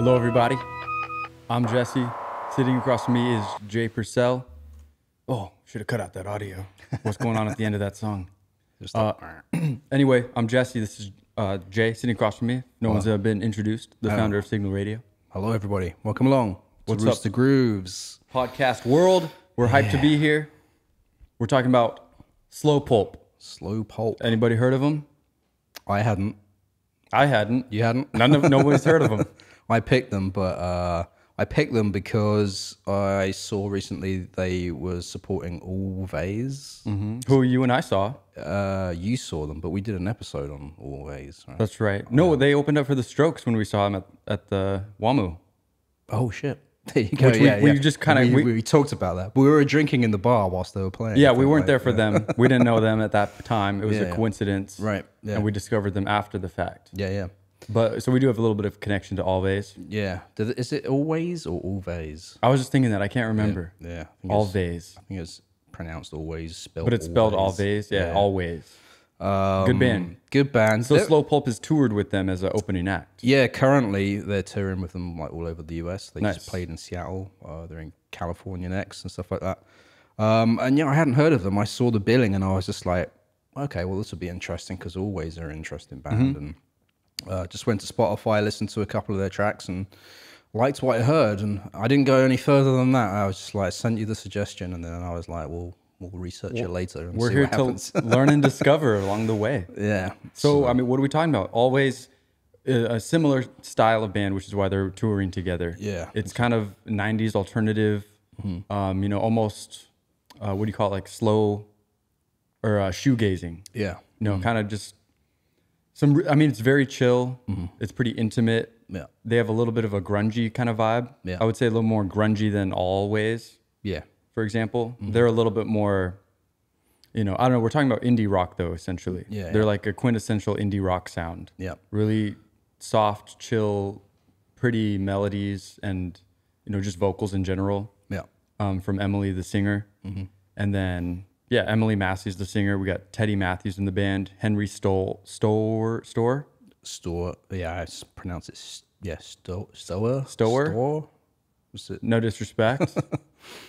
Hello, everybody. I'm Jesse. Sitting across from me is Jay Purcell. Oh, should have cut out that audio. What's going on at the end of that song? Anyway, I'm Jesse. This is Jay sitting across from me. No one's been introduced. The founder of Signal Radio. Hello, everybody. Welcome along. What's up? Roots to Grooves podcast world. We're hyped to be here. We're talking about Slow Pulp. Slow Pulp. Anybody heard of them? I hadn't. I hadn't. You hadn't. Nobody's heard of them. I picked them, but I picked them because I saw recently they were supporting Alvvays. Mm-hmm. Who you and I saw. You saw them, but we did an episode on Alvvays, right? That's right. No, they opened up for The Strokes when we saw them at the WAMU. Oh, shit. There you go. Which we just kind of... We talked about that. But we were drinking in the bar whilst they were playing. Yeah, we weren't there for them. We didn't know them at that time. It was a coincidence. Right. Yeah. And we discovered them after the fact. Yeah, yeah. But so we do have a little bit of connection to Alvvays. Yeah. Is it Always or Alvvays? I was just thinking that. I can't remember. Yeah. Alvvays. I think it's pronounced Always, spelled but it's spelled Alvvays. Yeah, yeah. Always. Good band. Good band. So Slow Pulp has toured with them as an opening act. Yeah. Currently, they're touring with them like all over the US. They just played in Seattle. They're in California next and stuff like that. And yeah, I hadn't heard of them. I saw the billing and I was just like, okay, well, this will be interesting because Alvvays are an interesting band. Mm-hmm. And just went to Spotify, listened to a couple of their tracks and liked what I heard. And I didn't go any further than that. I was just like, I sent you the suggestion. And then I was like, well, we'll research it later. And we're here to learn and discover along the way. Yeah. So, I mean, what are we talking about? Alvvays a similar style of band, which is why they're touring together. Yeah. It's kind of 90s alternative, you know, almost, what do you call it? Like slow or shoegazing. Yeah. You know, kind of just some, I mean, it's very chill. It's pretty intimate. Yeah. They have a little bit of a grungy kind of vibe. Yeah. I would say a little more grungy than Alvvays. Yeah. For example, they're a little bit more, you know, I don't know. We're talking about indie rock though, essentially. Yeah. They're like a quintessential indie rock sound. Yeah. Really soft, chill, pretty melodies and, you know, just vocals in general. Yeah. From Emily, the singer. And then, yeah, Emily Massey's the singer. We got Teddy Mathews in the band. Henry Stoehr. Yeah, I pronounce it. Yeah, Stoehr. What's it? No disrespect.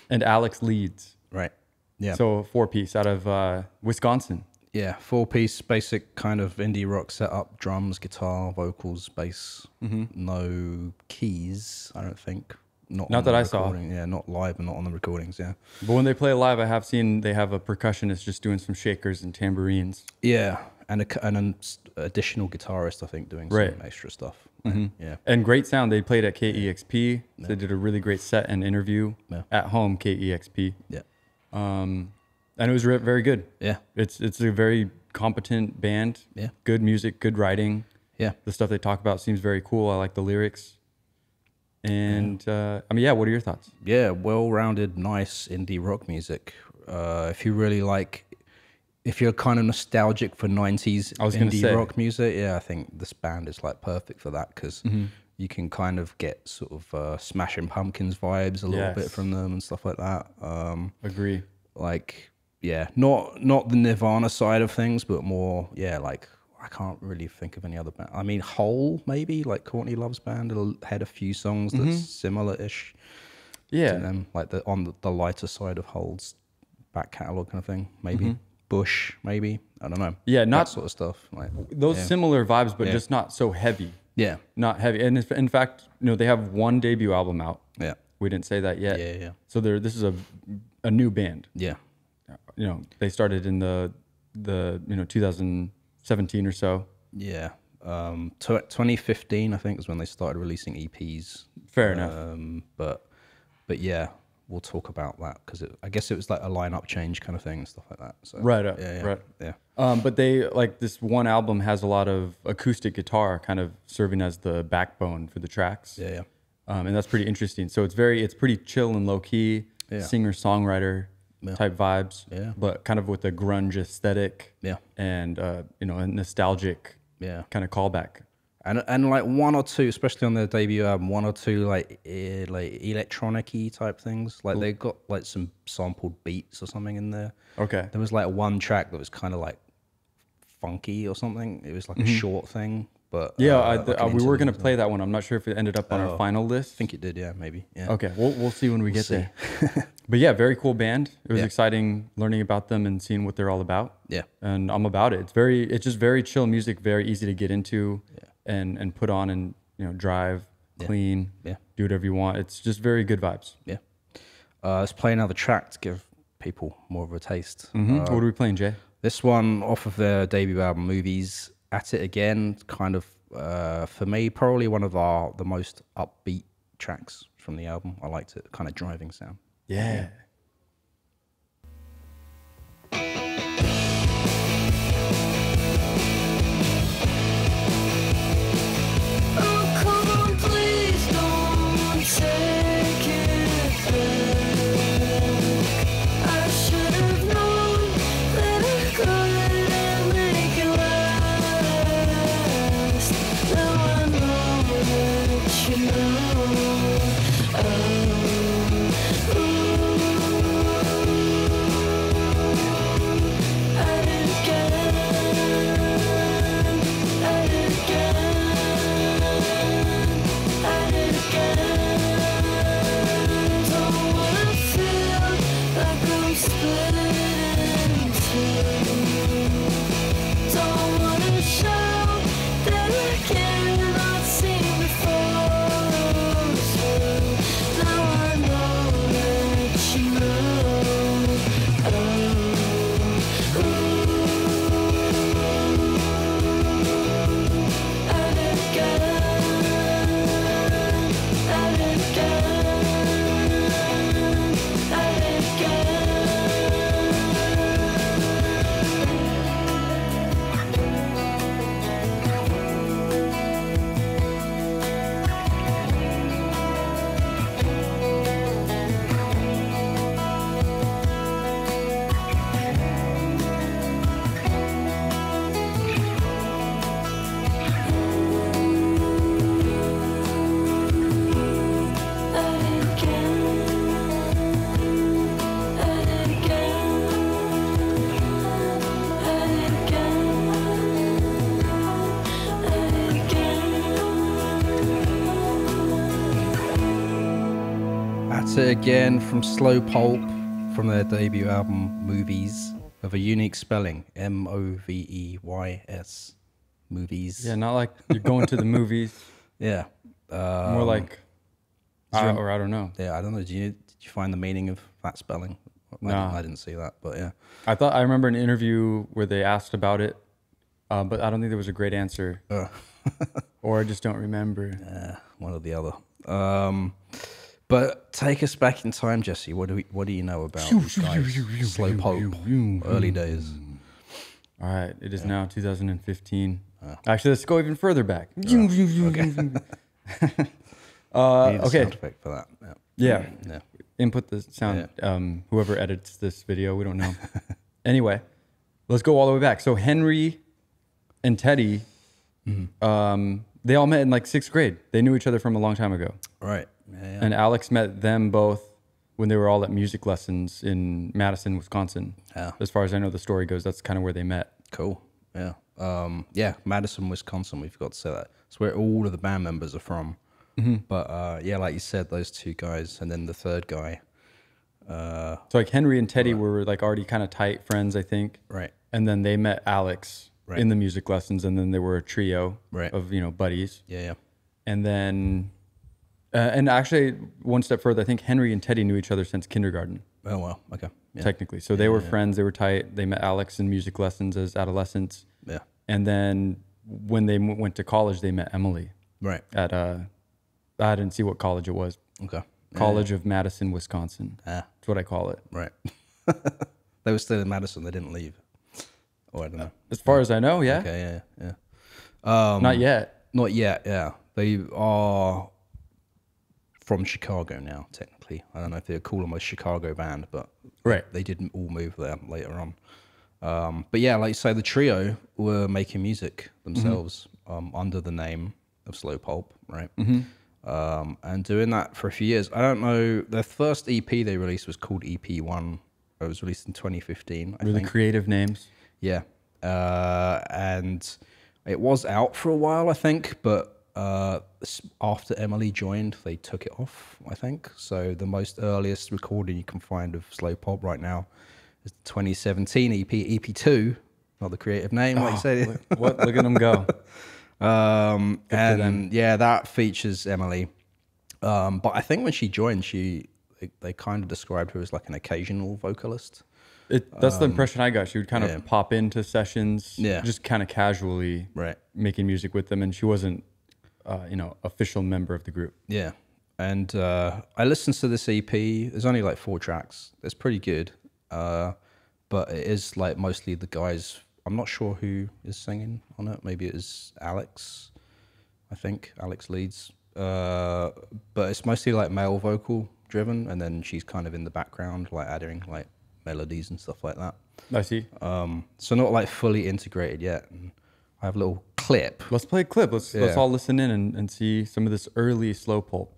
And Alex Leeds. Right. Yeah. So four-piece out of Wisconsin. Yeah, four-piece, basic kind of indie rock setup: drums, guitar, vocals, bass. No keys, I don't think. Not that I saw. Yeah, not live and not on the recordings, yeah. But when they play live, I have seen they have a percussionist just doing some shakers and tambourines. Yeah, and an additional guitarist, I think, doing some extra stuff. Yeah. And great sound. They played at KEXP. Yeah. They did a really great set and interview at home, KEXP. Yeah. And it was very good. Yeah. It's a very competent band. Yeah. Good music, good writing. Yeah. The stuff they talk about seems very cool. I like the lyrics. And I mean, yeah, what are your thoughts? Yeah, well-rounded, nice indie rock music. If you really like, if you're kind of nostalgic for 90s indie rock music, yeah, I think this band is like perfect for that, because you can kind of get sort of Smashing Pumpkins vibes a little bit from them and stuff like that. Agree. Like, yeah, not the Nirvana side of things, but more, yeah, like, I can't really think of any other band. I mean, Hole, maybe, like Courtney Love's band had a few songs that's similar-ish to them, like on the lighter side of Hole's back catalog kind of thing, maybe. Bush, maybe, I don't know. Yeah, not that sort of stuff. Like, those similar vibes, but just not so heavy. Yeah. Not heavy. And in fact, you know, they have one debut album out. Yeah. We didn't say that yet. Yeah, yeah. So this is a new band. Yeah. You know, they started in the you know, 2017 or so. Yeah. 2015, I think, is when they started releasing EPs. Fair enough. But yeah, we'll talk about that, because I guess it was like a lineup change kind of thing and stuff like that. So, right. But they, like, this one album has a lot of acoustic guitar kind of serving as the backbone for the tracks. Yeah, yeah. And that's pretty interesting. So it's pretty chill and low key, singer-songwriter type vibes, but kind of with a grunge aesthetic, and you know, a nostalgic, kind of callback, and like one or two, especially on their debut album, one or two like electronic-y type things. Like they got like some sampled beats or something in there. Okay, there was like one track that was kind of like funky or something. It was like a short thing, but yeah, we were gonna play that one. I'm not sure if it ended up on our final list. I think it did. Yeah, maybe. Yeah. Okay, we'll see when we'll get there. But yeah, very cool band. It was exciting learning about them and seeing what they're all about. Yeah. And I'm about it. It's just very chill music, very easy to get into and put on and, you know, drive, clean, do whatever you want. It's just very good vibes. Yeah. Let's play another track to give people more of a taste. What are we playing, Jay? This one off of their debut album, Moveys, At It Again, kind of, for me, probably one of the most upbeat tracks from the album. I liked it, kind of driving sound. Yeah. Oh, come on, please don't take it back. I should have known that I couldn't make it last. Now I know that you know. Ooh. it again from Slow Pulp, from their debut album Moveys, with a unique spelling, M-O-V-E-Y-S, Moveys. Yeah, not like you're going to the movies. Yeah. More like, or I don't know. Yeah, I don't know. Did you find the meaning of that spelling? No. I didn't see that, but yeah. I remember an interview where they asked about it, but I don't think there was a great answer. Or I just don't remember. Yeah, one or the other. But take us back in time, Jesse. What do you know about these guys? Slow Pulp, early days. All right, it is now 2015. Actually, let's go even further back. Okay. Need a sound effect for that. Yeah. Yeah. Input the sound. Yeah. Whoever edits this video, we don't know. Anyway, let's go all the way back. So Henry and Teddy, they all met in like 6th grade. They knew each other from a long time ago. Right. Yeah. And Alex met them both when they were all at music lessons in Madison, Wisconsin. Yeah. As far as I know, the story goes, that's kind of where they met. Cool. Yeah. Yeah, Madison, Wisconsin. We forgot to say that. It's where all of the band members are from. But yeah, like you said, those two guys, and then the third guy. So like Henry and Teddy were like already kind of tight friends, I think. Right. And then they met Alex in the music lessons, and then they were a trio of, you know, buddies. Yeah, yeah. And then, and actually one step further, I think Henry and Teddy knew each other since kindergarten. Oh, wow. Okay. Yeah. Technically. So they were friends. They were tight. They met Alex in music lessons as adolescents. Yeah. And then when they went to college, they met Emily. Right. At... I didn't see what college it was. Okay. College of Madison, Wisconsin. That's what I call it. Right. They were still in Madison. They didn't leave. Oh, I don't know. As far as I know, yeah. Okay, yeah, yeah. Not yet. Not yet, yeah. They are from Chicago now, technically. I don't know if they call them a Chicago band, but they didn't all move there later on. But yeah, like you say, the trio were making music themselves under the name of Slow Pulp, right? And doing that for a few years. I don't know, their first EP they released was called EP1. It was released in 2015, I think. Creative names. Yeah. And it was out for a while, I think, but after Emily joined, they took it off, I think. So the most earliest recording you can find of Slow Pulp right now is the 2017 EP, EP2, not the creative name, like you said. Look at them go. And yeah, that features Emily. But I think when she joined, they kind of described her as like an occasional vocalist. That's the impression I got. She would kind of pop into sessions, just kind of casually making music with them. And she wasn't, you know, official member of the group. Yeah. And I listened to this EP. There's only like 4 tracks. It's pretty good. But it is like mostly the guys. I'm not sure who is singing on it. Maybe it is Alex, I think, Alex Leeds. But it's mostly like male vocal driven, and then she's kind of in the background, like adding like melodies and stuff like that. I see. So not like fully integrated yet. And I have a little clip. Let's play a clip. Let's all listen in and see some of this early Slow Pulp.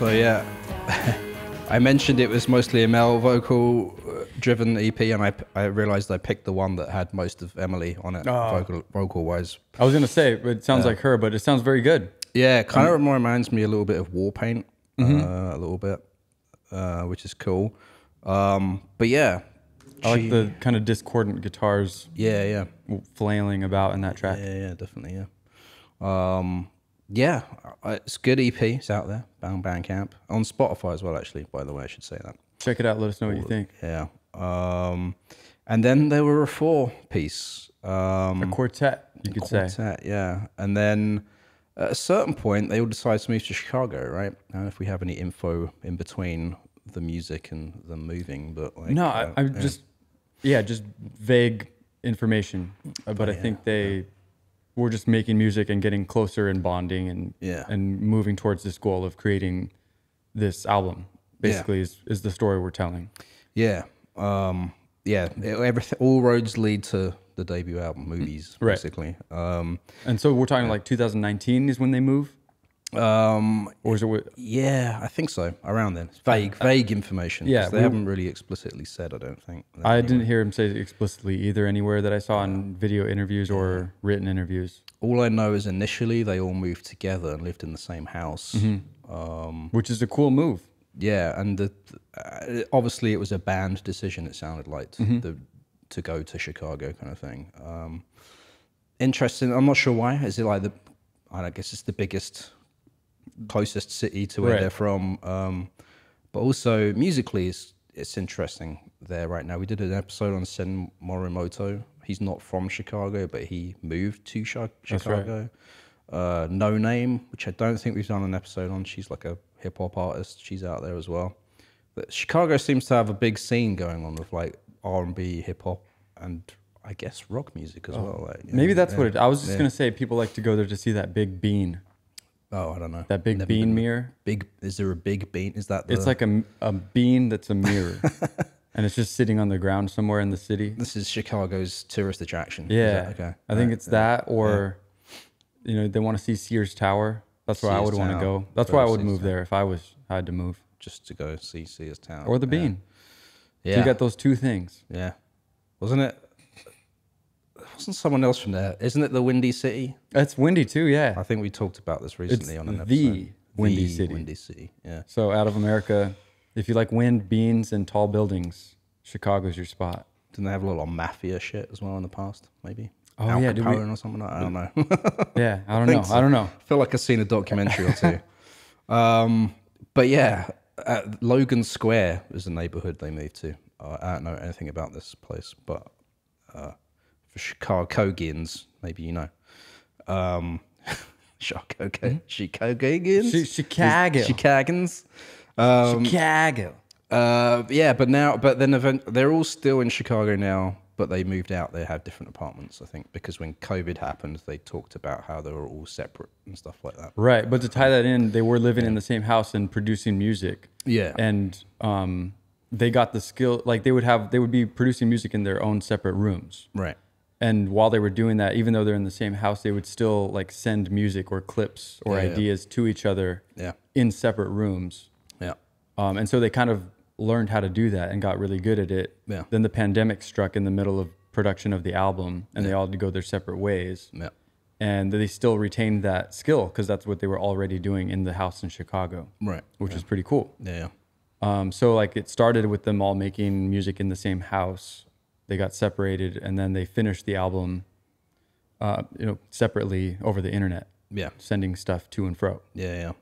So yeah, I mentioned it was mostly a male vocal driven EP, and I realized I picked the one that had most of Emily on it, vocal wise. I was gonna say, it sounds like her, but it sounds very good. Yeah, kind of reminds me a little bit of Warpaint, a little bit, which is cool. But yeah, I like the kind of discordant guitars. Yeah, yeah, flailing about in that track. Yeah, yeah, definitely. Yeah. Yeah, it's a good EP. It's out there, Bandcamp, on Spotify as well. Actually, by the way, I should say that. Check it out. Let us know what you think. Yeah. And then there were a 4-piece, a quartet, you could say. Yeah, and then At a certain point, they all decided to move to Chicago, right? I don't know if we have any info in between the music and them moving, but like... No, I'm just... Yeah, just vague information. But I think they were just making music and getting closer and bonding and moving towards this goal of creating this album, basically, is the story we're telling. Yeah. All roads lead to the debut album, Moveys, basically. And so we're talking like 2019 is when they move? Or is it? Yeah, I think so. Around then, vague information. Yeah, they haven't really explicitly said. I don't think. I didn't hear him say explicitly either anywhere that I saw in video interviews or written interviews. All I know is initially they all moved together and lived in the same house, which is a cool move. Yeah, and obviously it was a band decision. It sounded like to go to Chicago kind of thing. Interesting. I'm not sure why. Is it like the? I guess it's the biggest. Closest city to where they're from, but also musically it's interesting there right now. We did an episode on Sen Morimoto. He's not from Chicago, but he moved to Chicago. No Name, which I don't think we've done an episode on. She's like a hip-hop artist. She's out there as well. But Chicago seems to have a big scene going on with like R&B, hip-hop, and I guess rock music as well. Like, maybe that's what it... I was just going to say people like to go there to see that big bean. Oh, I don't know. That big bean mirror. Is there a big bean? Is that? It's like a bean that's a mirror, and it's just sitting on the ground somewhere in the city. This is Chicago's tourist attraction. Yeah. Okay. I think it's that, or you know, they want to see Sears Tower. That's where I would want to go. That's why I would move there if I had to move. Just to go see Sears Tower or the bean. Yeah. So you got those two things. Yeah. Wasn't it? Wasn't someone else from there? Isn't it the Windy City? It's windy too, yeah. I think we talked about this recently on an episode. The Windy City, yeah. So out of America, if you like wind, beans, and tall buildings, Chicago's your spot. Didn't they have a lot of mafia shit as well in the past, maybe? Oh, yeah. Or something like that? I don't know. Yeah, I don't know. So. I don't know. I feel like I've seen a documentary or two. But yeah, Logan Square is the neighborhood they moved to. I don't know anything about this place, but... for Chicagoans, maybe you know. Chicago. Yeah, but then they're all still in Chicago now, but they moved out. They have different apartments, I think, because when COVID happened, they talked about how they were all separate and stuff like that. Right, but to tie that in, they were living in the same house and producing music. Yeah. And they got the skill, like they would be producing music in their own separate rooms. Right. And while they were doing that, even though they're in the same house, they would still like send music or clips or ideas to each other in separate rooms. Yeah. And so they kind of learned how to do that and got really good at it. Yeah. Then the pandemic struck in the middle of production of the album and they all had to go their separate ways. Yeah. And they still retained that skill because that's what they were already doing in the house in Chicago. Right. Which is pretty cool. Yeah. So like it started with them all making music in the same house. They got separated, and then they finished the album, you know, separately over the internet. Yeah, sending stuff to and fro. Yeah, yeah.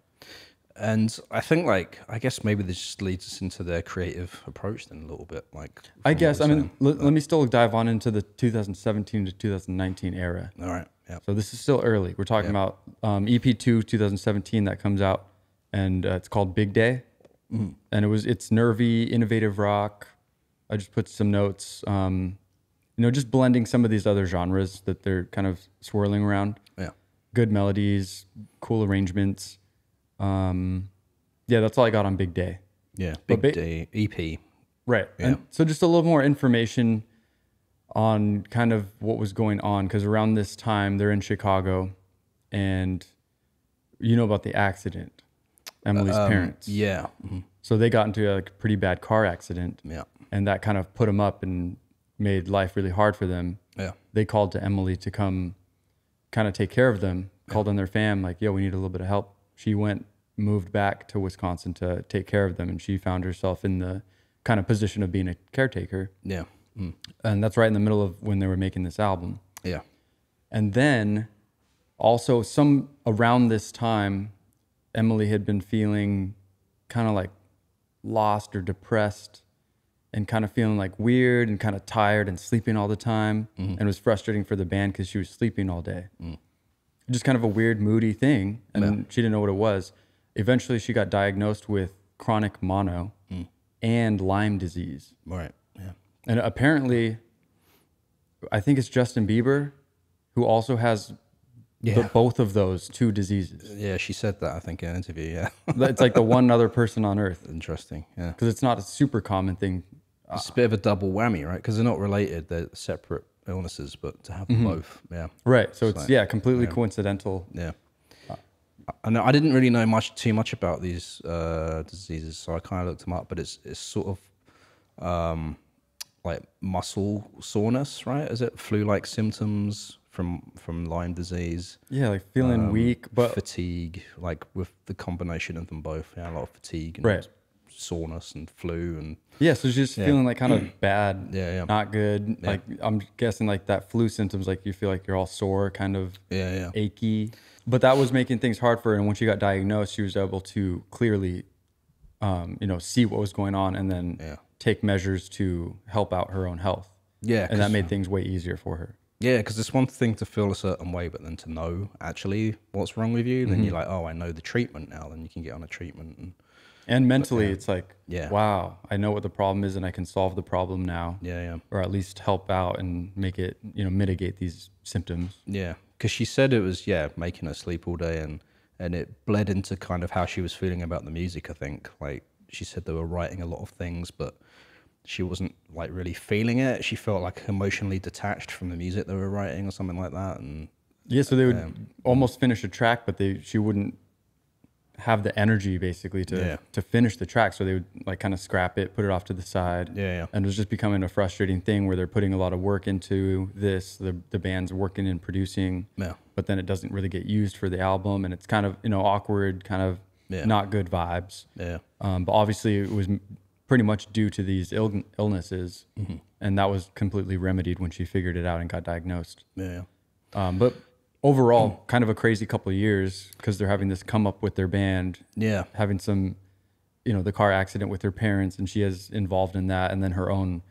And I think, like, I guess maybe this just leads us into their creative approach then a little bit. Like, I guess. I mean, let me still dive on into the 2017 to 2019 era. All right. Yeah. So this is still early. We're talking about EP2 2017 that comes out, and it's called Big Day, and it's nervy, innovative rock. I just put some notes, you know, just blending some of these other genres that they're kind of swirling around. Yeah. Good melodies, cool arrangements. Yeah, that's all I got on Big Day. Yeah, Big Day EP. Right. Yeah. And so just a little more information on kind of what was going on, because around this time they're in Chicago, and you know about the accident, Emily's parents. Yeah. Mm-hmm. So they got into a pretty bad car accident. Yeah. And that kind of put them up and made life really hard for them. Yeah. They called to Emily to come kind of take care of them, called on their fam, like, yo, we need a little bit of help. She moved back to Wisconsin to take care of them, and she found herself in the kind of position of being a caretaker. Yeah. Mm. And that's right in the middle of when they were making this album. Yeah. And then also around this time, Emily had been feeling kind of like lost or depressed, and kind of feeling like weird and kind of tired and sleeping all the time. And it was frustrating for the band because she was sleeping all day. just kind of a weird, moody thing. And she didn't know what it was. Eventually, she got diagnosed with chronic mono and Lyme disease. Right. Yeah. And apparently, I think it's Justin Bieber who also has both of those two diseases. Yeah, she said that, I think, in an interview. Yeah. It's like the one other person on earth. Interesting. Yeah. Because it's not a super common thing. It's a bit of a double whammy, right? Because they're not related, they're separate illnesses, but to have them both, yeah. Right, so it's like, completely coincidental. Yeah. I didn't really know too much about these diseases, so I kind of looked them up, but it's sort of like muscle soreness, right? Is it flu-like symptoms from Lyme disease? Yeah, like feeling weak, but... Fatigue, like with the combination of them both, yeah, a lot of fatigue and soreness and flu and so just feeling like kind of bad, not good, like I'm guessing like that flu symptoms, like you feel like you're all sore, kind of achy, but that was making things hard for her. And when she got diagnosed, she was able to clearly see what was going on and then take measures to help out her own health, and that made things way easier for her. Yeah, because it's one thing to feel a certain way, but then to know actually what's wrong with you, then you're like, oh, I know the treatment now, then you can get on a treatment. And mentally, it's like, wow, I know what the problem is and I can solve the problem now. Yeah, yeah. Or at least help out and make it, mitigate these symptoms. Yeah, because she said it was, making her sleep all day, and it bled into kind of how she was feeling about the music, I think. Like, she said they were writing a lot of things, but she wasn't, like, really feeling it. She felt, like, emotionally detached from the music they were writing or something like that. And yeah, so they would almost finish a track, but she wouldn't have the energy basically to finish the track, so they would like kind of scrap it, put it off to the side, and it was just becoming a frustrating thing where they're putting a lot of work into this, the band's working and producing, but then it doesn't really get used for the album, and it's kind of awkward, kind of not good vibes, but obviously it was pretty much due to these illnesses, and that was completely remedied when she figured it out and got diagnosed. But overall, kind of a crazy couple of years, because they're having this come up with their band, having some, the car accident with her parents, and she is involved in that, and then her own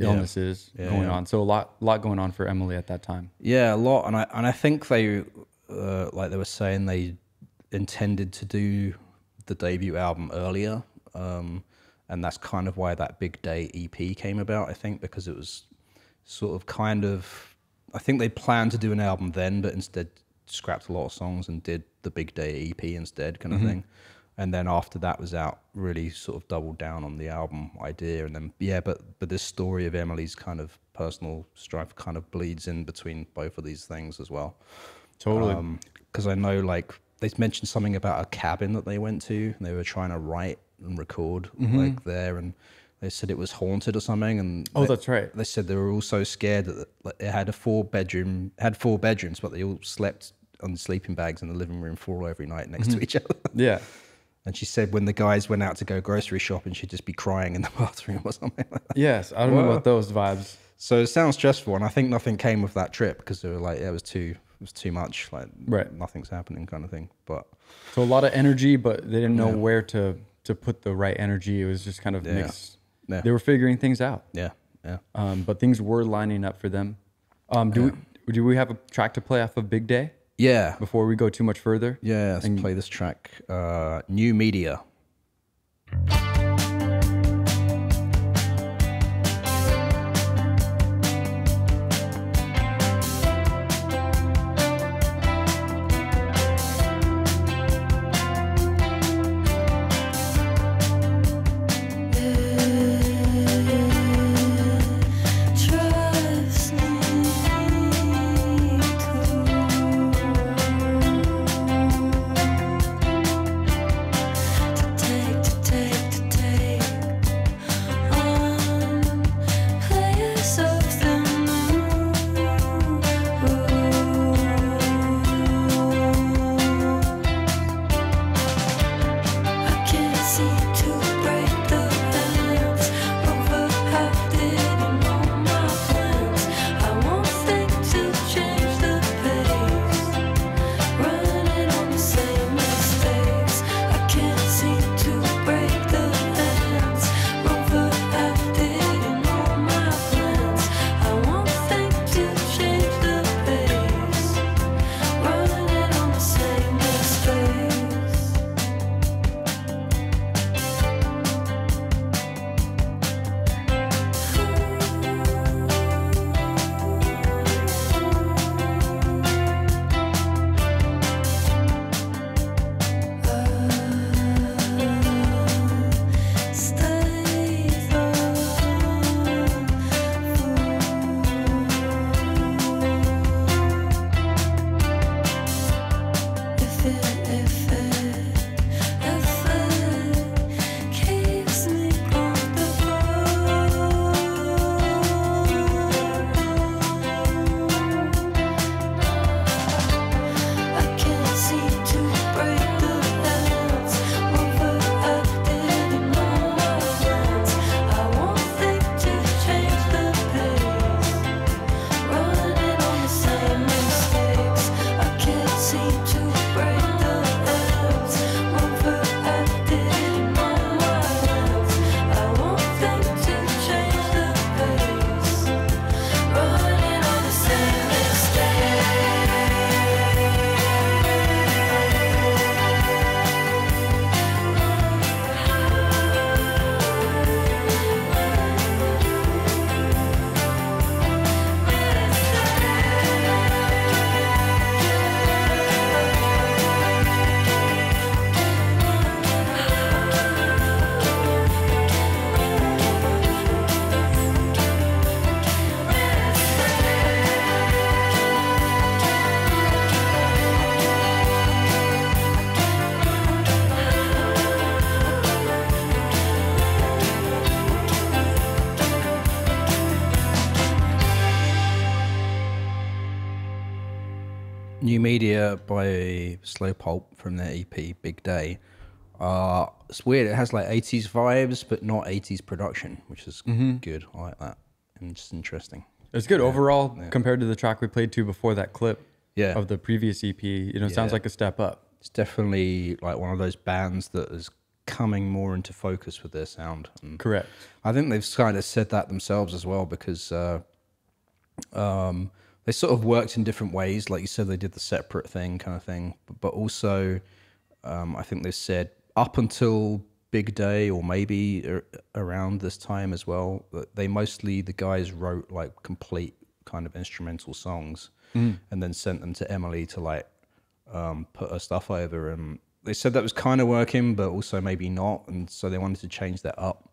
illnesses going on. So a lot going on for Emily at that time. Yeah, a lot, and I think they, like they were saying, they intended to do the debut album earlier, and that's kind of why that Big Day EP came about, I think, because it was sort of kind of. I think they planned to do an album then, but instead scrapped a lot of songs and did the Big Day EP instead, kind of thing. And then after that was out, really sort of doubled down on the album idea. And then, but this story of Emily's kind of personal strife kind of bleeds in between both of these things as well. Totally. Because I know, like, they mentioned something about a cabin that they went to, and they were trying to write and record, like, there, and they said it was haunted or something, and that's right. They said they were all so scared that it had four bedrooms, but they all slept on sleeping bags in the living room floor every night next to each other. Yeah, and she said when the guys went out to go grocery shopping, she'd just be crying in the bathroom or something like that. Yes, I don't know about those vibes. So it sounds stressful, and I think nothing came with that trip because they were like, yeah, it was too much, like nothing's happening kind of thing. But so a lot of energy, but they didn't know where to put the right energy. It was just kind of mixed. Yeah. They were figuring things out. Yeah. But things were lining up for them. Do we have a track to play off of Big Day? Yeah. Before we go too much further? Yeah, let's play this track, New Media. New Media by Slow Pulp from their EP Big Day. It's weird. It has like 80s vibes, but not 80s production, which is good. I like that. And just interesting. It's good overall compared to the track we played to before that clip of the previous EP. You know, it sounds like a step up. It's definitely like one of those bands that is coming more into focus with their sound. And correct. I think they've kind of said that themselves as well, because they sort of worked in different ways. Like you said, they did the separate thing kind of thing, but also I think they said up until Big Day or maybe around this time as well, they mostly, the guys wrote like complete kind of instrumental songs and then sent them to Emily to like put her stuff over, and they said that was kind of working but also maybe not, and so they wanted to change that up.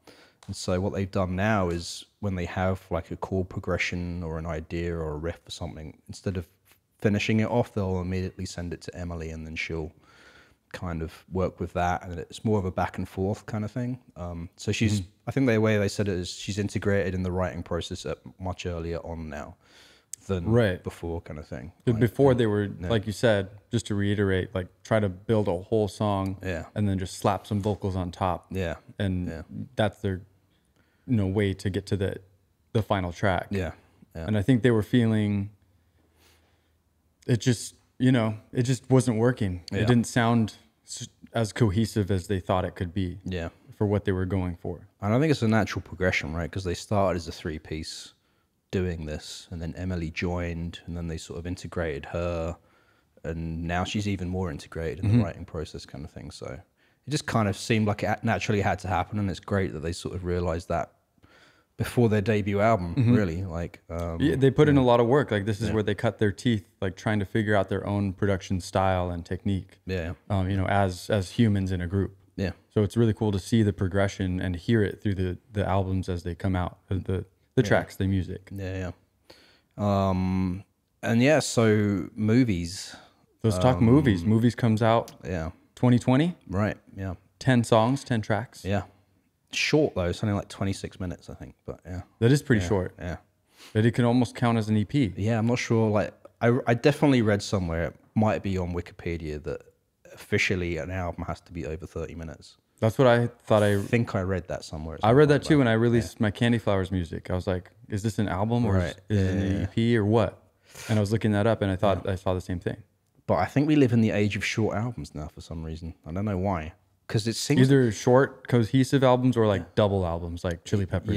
And so what they've done now is when they have like a chord progression or an idea or a riff or something, instead of finishing it off, they'll immediately send it to Emily and then she'll kind of work with that, and it's more of a back and forth kind of thing. So she's I think the way they said it is she's integrated in the writing process at much earlier on now than before kind of thing. Like, before they were, like you said, just to reiterate, like try to build a whole song and then just slap some vocals on top. And that's their way to get to the final track. And I think they were feeling it just, it just wasn't working. It didn't sound as cohesive as they thought it could be for what they were going for. And I think it's a natural progression, right? Because they started as a three-piece doing this, and then Emily joined, and then they sort of integrated her, and now she's even more integrated in the writing process kind of thing. So it just kind of seemed like it naturally had to happen, and it's great that they sort of realized that before their debut album, really. Like they put in a lot of work. Like this is where they cut their teeth, like trying to figure out their own production style and technique. You know, as humans in a group. So it's really cool to see the progression and hear it through the albums as they come out, the tracks, the music. And so Moveys. Let's talk Moveys. Moveys comes out 2020. Right, 10 songs, 10 tracks. Short though, something like 26 minutes, I think, but that is pretty short. But it can almost count as an EP. I'm not sure. Like I definitely read somewhere, it might be on Wikipedia, that officially an album has to be over 30 minutes. That's what I thought. I think I read that somewhere. I read that too when I released my Candy Flowers music. I was like, is this an album or is it an EP or what? And I was looking that up and I thought I saw the same thing. But I think we live in the age of short albums now for some reason. I don't know why. Because it seems... Either short, cohesive albums or like double albums, like Chili Peppers.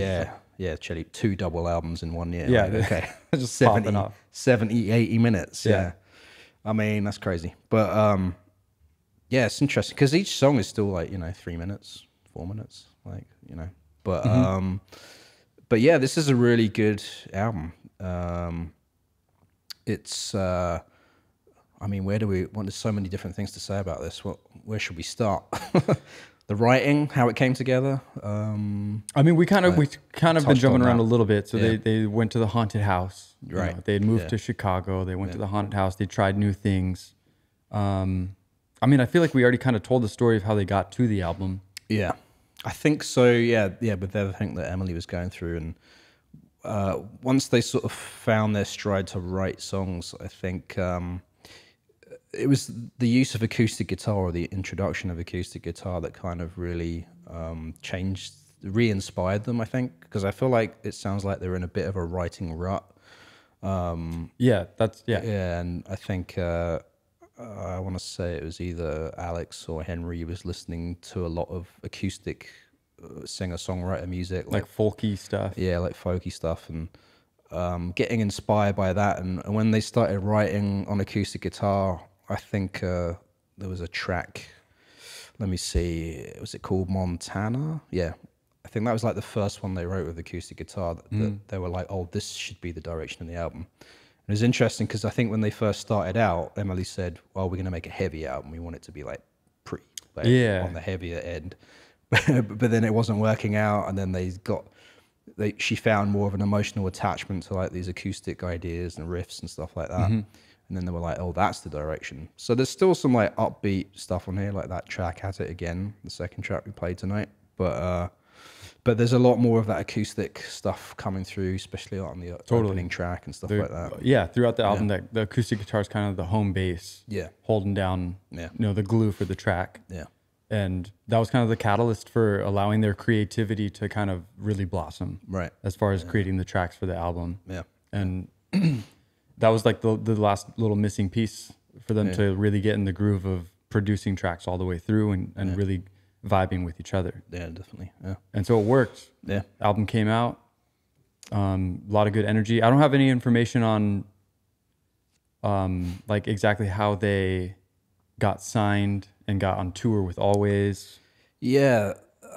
Two double albums in one year. Like, okay. Just 70, 80 minutes. I mean, that's crazy. But... yeah, it's interesting because each song is still like 3 minutes, 4 minutes, like But but yeah, this is a really good album. It's I mean, where do we? Well, there's so many different things to say about this. What? Where should we start? The writing, how it came together. I mean, we kind of been jumping around a little bit. So they went to the haunted house. Right. They had moved to Chicago. They went to the haunted house. They tried new things. I mean, I feel like we already kind of told the story of how they got to the album. Yeah, I think so. Yeah, with everything that Emily was going through, and once they sort of found their stride to write songs, I think it was the use of acoustic guitar, or the introduction of acoustic guitar, that kind of really changed, re-inspired them, I think, because I feel like it sounds like they're in a bit of a writing rut. Yeah, and I think... I want to say it was either Alex or Henry was listening to a lot of acoustic singer-songwriter music. Like folky stuff. Yeah, like folky stuff, and getting inspired by that. And when they started writing on acoustic guitar, I think there was a track, let me see, was it called Montana? Yeah. I think that was like the first one they wrote with acoustic guitar that they were like, oh, this should be the direction of the album. It was interesting because I think when they first started out, Emily said, well, we're going to make a heavy album. We want it to be like pretty, like on the heavier end. But then it wasn't working out. And then she found more of an emotional attachment to like these acoustic ideas and riffs and stuff like that. And then they were like, oh, that's the direction. So there's still some like upbeat stuff on here. Like that track has it again, the second track we played tonight. But But there's a lot more of that acoustic stuff coming through, especially on the opening track and stuff like that. Yeah, throughout the album, that the acoustic guitar is kind of the home base. Yeah, holding down, you know, the glue for the track. Yeah, and that was kind of the catalyst for allowing their creativity to kind of really blossom. Right, as far as creating the tracks for the album. Yeah, and that was like the last little missing piece for them to really get in the groove of producing tracks all the way through and really vibing with each other. Yeah, definitely. Yeah, and so it worked. Yeah, album came out, a lot of good energy. I don't have any information on like exactly how they got signed and got on tour with Alvvays. Yeah,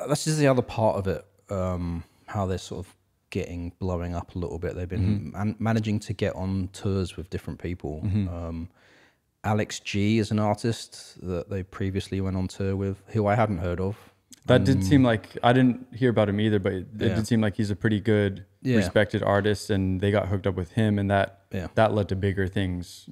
that's just the other part of it. How they're sort of blowing up a little bit. They've been managing to get on tours with different people. Alex G is an artist that they previously went on tour with, who I hadn't heard of. That did seem like, I didn't hear about him either, but it did seem like he's a pretty good, respected artist, and they got hooked up with him, and that that led to bigger things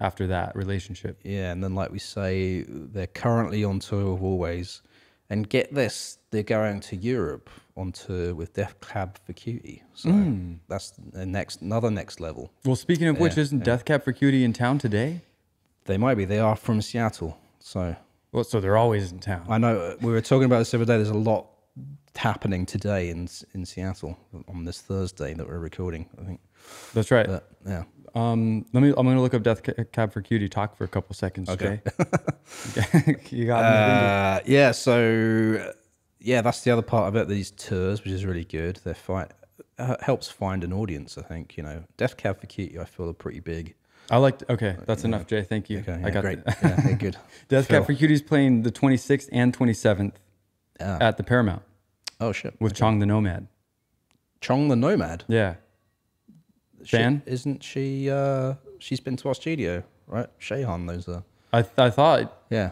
after that relationship. Yeah, and then like we say, they're currently on tour with Alvvays, and get this, they're going to Europe on tour with Death Cab for Cutie. So that's the next level. Well, speaking of which, isn't Death Cab for Cutie in town today? They might be. They are from Seattle, so. Well, so they're always in town. I know. We were talking about this the other day. There's a lot happening today in Seattle on this Thursday that we're recording, I think. That's right. But, yeah. I'm going to look up Death Cab for Cutie. Talk for a couple seconds. Okay. You got me. Yeah. So yeah, that's the other part of it. These tours, which is really good. They're helps find an audience. I think, you know, Death Cab for Cutie, I feel, are pretty big. I liked, okay, that's enough, Jay. Thank you. Okay, yeah, I got great. Yeah, good. Death Cab for Cutie's playing the 26th and 27th at the Paramount. Oh, shit. With Chong the Nomad. Chong the Nomad? Yeah. Fan? Isn't she, she's been to our studio, right? Shehan, those are. I thought. Yeah.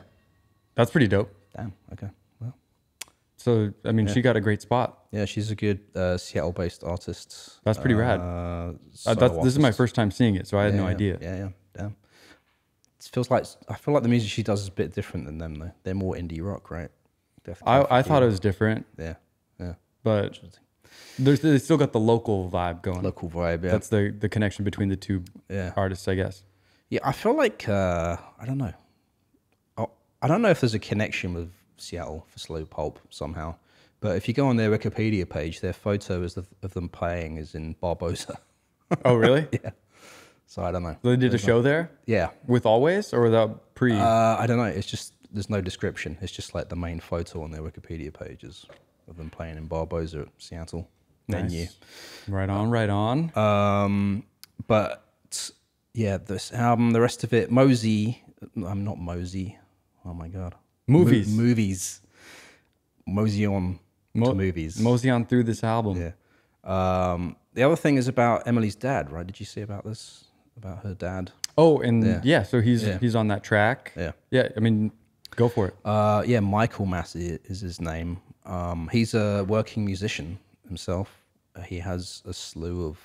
That's pretty dope. Damn, okay. Well. So, I mean, she got a great spot. Yeah, she's a good Seattle-based artist. That's pretty rad. This is my first time seeing it, so I had no idea. Yeah, damn. It feels like, I feel like the music she does is a bit different than them, though. They're more indie rock, right? I thought it was different. Yeah. But they still got the local vibe going. Local vibe, yeah. That's the connection between the two artists, I guess. Yeah, I feel like, I don't know. I don't know if there's a connection with Seattle for Slow Pulp somehow. But if you go on their Wikipedia page, their photo is of them playing is in Barboza. Oh, really? Yeah. So I don't know. They did a show there? Yeah. With Alvvays or without pre? I don't know. It's just, there's no description. It's just like the main photo on their Wikipedia pages of them playing in Barboza at Seattle. Venue. Right on, right on. But yeah, this album, the rest of it, Mosey on through this album. Yeah. The other thing is about Emily's dad, right? Did you see about this? About her dad? Oh, and yeah so he's on that track. Yeah. Yeah, I mean, go for it. Yeah, Michael Massey is his name. He's a working musician himself. He has a slew of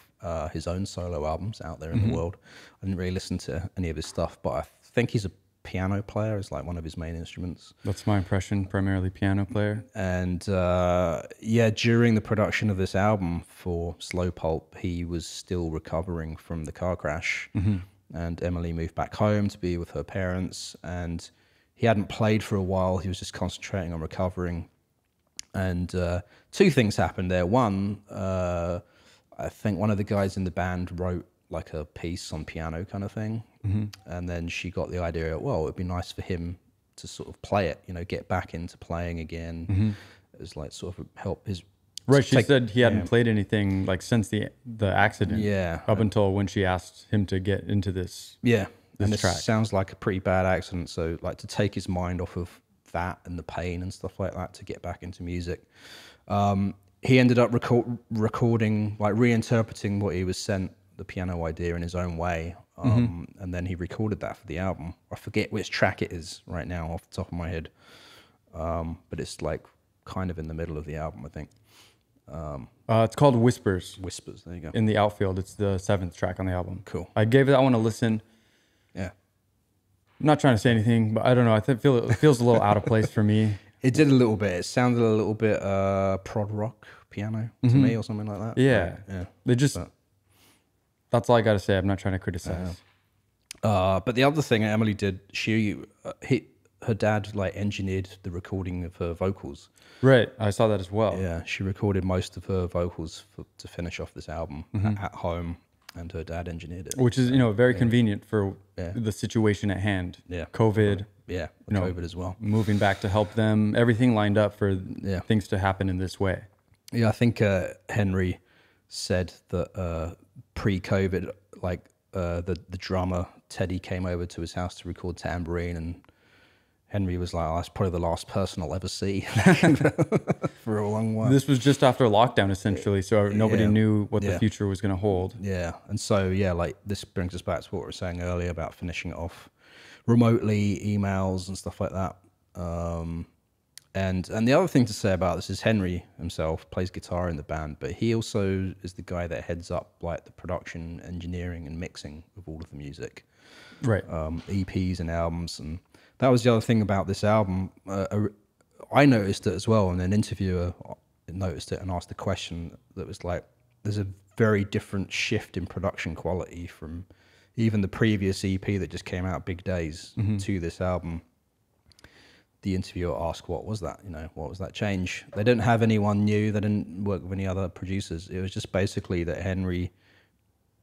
his own solo albums out there in the world. I didn't really listen to any of his stuff, but I think he's a piano player is like one of his main instruments. That's my impression, primarily piano player. And yeah, during the production of this album for Slow Pulp, he was still recovering from the car crash. And Emily moved back home to be with her parents. And he hadn't played for a while. He was just concentrating on recovering. And two things happened there. One, I think one of the guys in the band wrote like a piece on piano kind of thing. And then she got the idea, well, it'd be nice for him to sort of play it, you know, get back into playing again. It was like sort of help his... Right, she said he hadn't played anything like since the accident. Yeah. Up until when she asked him to get into this. Yeah, this and this track. Sounds like a pretty bad accident. So like to take his mind off of that and the pain and stuff like that to get back into music. He ended up recording, like reinterpreting what he was sent, the piano idea in his own way. And then he recorded that for the album. I forget which track it is right now off the top of my head. But it's like kind of in the middle of the album, I think. It's called Whispers. Whispers, there you go. In the Outfield. It's the 7th track on the album. Cool. I gave that one a listen. Yeah. I'm not trying to say anything, but I don't know. I feel it feels a little out of place for me. It did a little bit. It sounded a little bit prod rock piano to me or something like that. Yeah. Yeah. They just, but that's all I got to say. I'm not trying to criticize. But the other thing Emily did, her dad like engineered the recording of her vocals. Right. I saw that as well. Yeah. She recorded most of her vocals to finish off this album at home. And her dad engineered it, which is very convenient for the situation at hand. Yeah, COVID. Yeah, COVID as well. Moving back to help them, everything lined up for things to happen in this way. Yeah, I think Henry said that pre-COVID, like the drummer Teddy came over to his house to record tambourine, and Henry was like, oh, that's probably the last person I'll ever see for a long while. This was just after lockdown, essentially, so nobody knew what the future was going to hold. Yeah, and so, yeah, like this brings us back to what we were saying earlier about finishing it off remotely, emails and stuff like that. And the other thing to say about this is Henry himself plays guitar in the band, but he also is the guy that heads up like the production, engineering, and mixing of all of the music. Right. EPs and albums and... That was the other thing about this album. I noticed it as well, and an interviewer noticed it and asked a question that was like, there's a very different shift in production quality from even the previous EP that just came out, Big Days, to this album. The interviewer asked, what was that? You know, what was that change? They didn't have anyone new. They didn't work with any other producers. It was just basically that Henry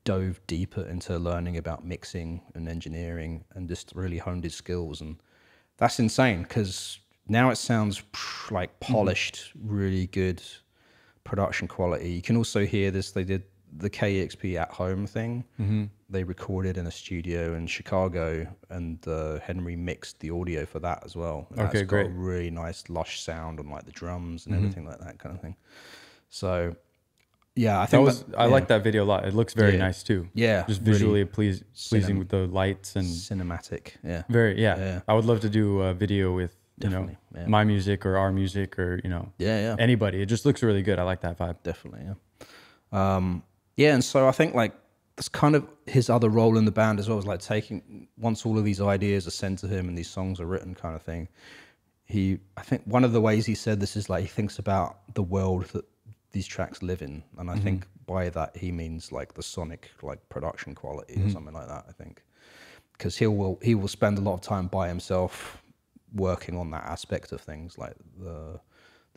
dove deeper into learning about mixing and engineering and just really honed his skills. And that's insane because now it sounds like polished, really good production quality. You can also hear this. They did the KEXP at home thing. They recorded in a studio in Chicago, and Henry mixed the audio for that as well. And that's great. Got a really nice lush sound on like the drums and everything like that kind of thing. So yeah, I think I like that video a lot. It looks very nice too. Yeah, just visually really pleasing with the lights and cinematic. Yeah, very. Yeah, yeah. I would love to do a video with my music or our music or anybody. It just looks really good. I like that vibe. Definitely. Yeah. Yeah, and so I think like that's kind of his other role in the band as well. Is like taking once all of these ideas are sent to him and these songs are written, kind of thing. I think one of the ways he said this is like he thinks about the world that these tracks live in, and I think by that he means like the sonic like production quality or something like that, I think, because he will spend a lot of time by himself working on that aspect of things, like the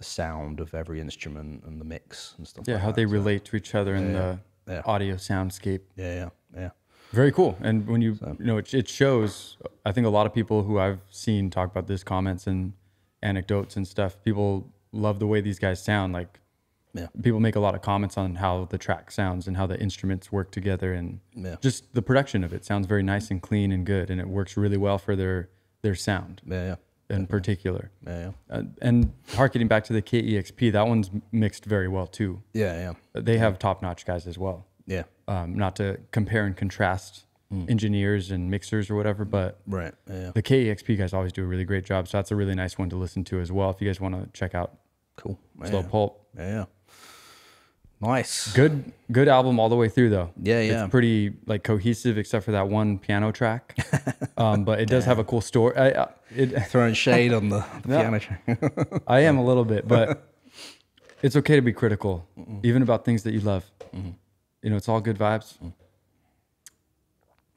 sound of every instrument and the mix and stuff like how that. They relate to each other in the audio soundscape. Very cool. And when it shows. I think a lot of people who I've seen talk about this, comments and anecdotes and stuff, people love the way these guys sound. Like people make a lot of comments on how the track sounds and how the instruments work together, and just the production of it sounds very nice and clean and good, and it works really well for their sound in particular. And harkening back to the KEXP, that one's mixed very well too. They have top-notch guys as well. Not to compare and contrast engineers and mixers or whatever, but the KEXP guys always do a really great job, so that's a really nice one to listen to as well if you guys want to check out. Cool. Slow Pulp. Nice. Good album all the way through though. It's pretty like cohesive except for that one piano track. But it does have a cool story. Throwing shade on the piano track. I am a little bit, but it's okay to be critical, even about things that you love. You know, it's all good vibes.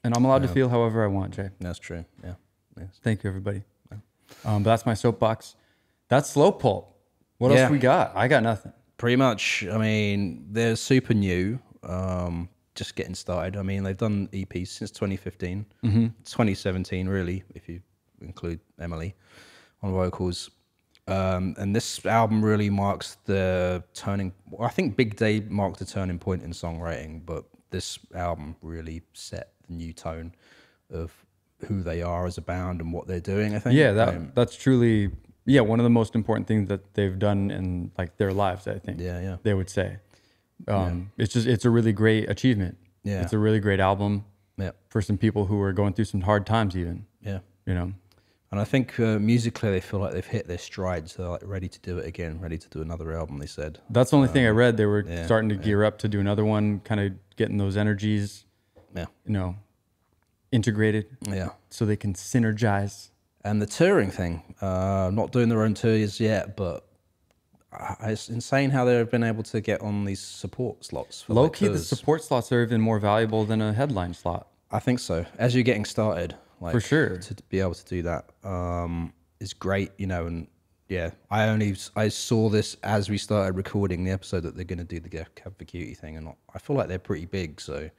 And I'm allowed to feel however I want, Jay. That's true. Yeah. Yes. Thank you, everybody. Yeah. But that's my soapbox. That's Slow Pulp. What else we got? I got nothing. Pretty much. I mean, they're super new, just getting started. I mean, they've done EPs since 2015, 2017, really, if you include Emily on vocals. And this album really marks the turning... I think Big Day marked the turning point in songwriting, but this album really set the new tone of who they are as a band and what they're doing, I think. Yeah, that's truly... Yeah, one of the most important things that they've done in like their lives, I think. Yeah. They would say, it's a really great achievement. Yeah, it's a really great album. Yeah, for some people who are going through some hard times, even. Yeah, And I think musically, they feel like they've hit their stride, so they're like ready to do it again, ready to do another album. They said that's the only thing I read. They were starting to gear up to do another one, kind of getting those energies, integrated. Yeah, so they can synergize. And the touring thing, not doing their own tours yet, but it's insane how they've been able to get on these support slots. Low-key, the support slots are even more valuable than a headline slot. I think so. As you're getting started, like, for sure, to be able to do that is great, you know. And yeah, I saw this as we started recording the episode that they're going to do the Death Cab for Cutie thing, and I feel like they're pretty big. So,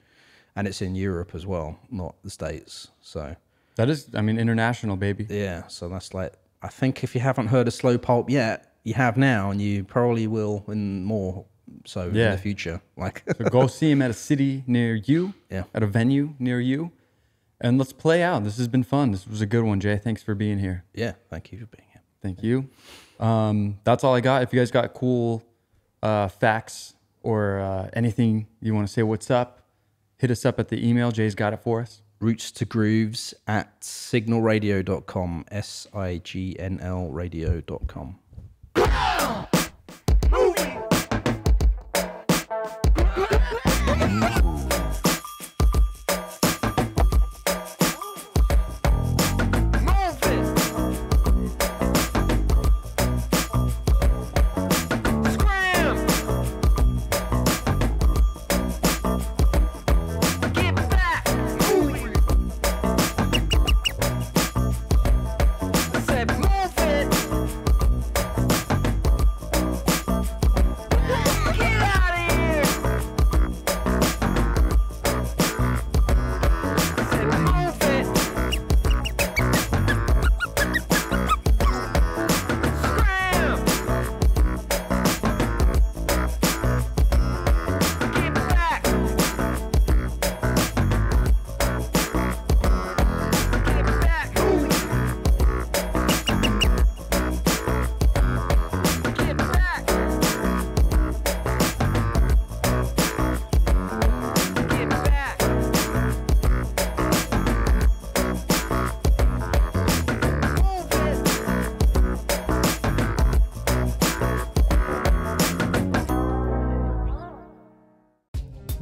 and it's in Europe as well, not the States. So that is, I mean, international, baby. Yeah. So that's like, I think if you haven't heard of Slow Pulp yet, you have now, and you probably will in more so in the future. Like, so go see him at a city near you, at a venue near you, and let's play out. This has been fun. This was a good one, Jay. Thanks for being here. Yeah, thank you for being here. Thank you. That's all I got. If you guys got cool facts or anything you want to say, what's up, hit us up at the email. Jay's got it for us. rootstogrooves@signalradio.com, SIGNL radio.com.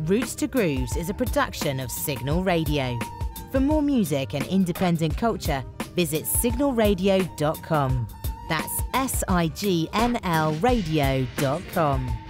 Roots to Grooves is a production of Signal Radio. For more music and independent culture, visit signalradio.com. That's SIGNL radio.com.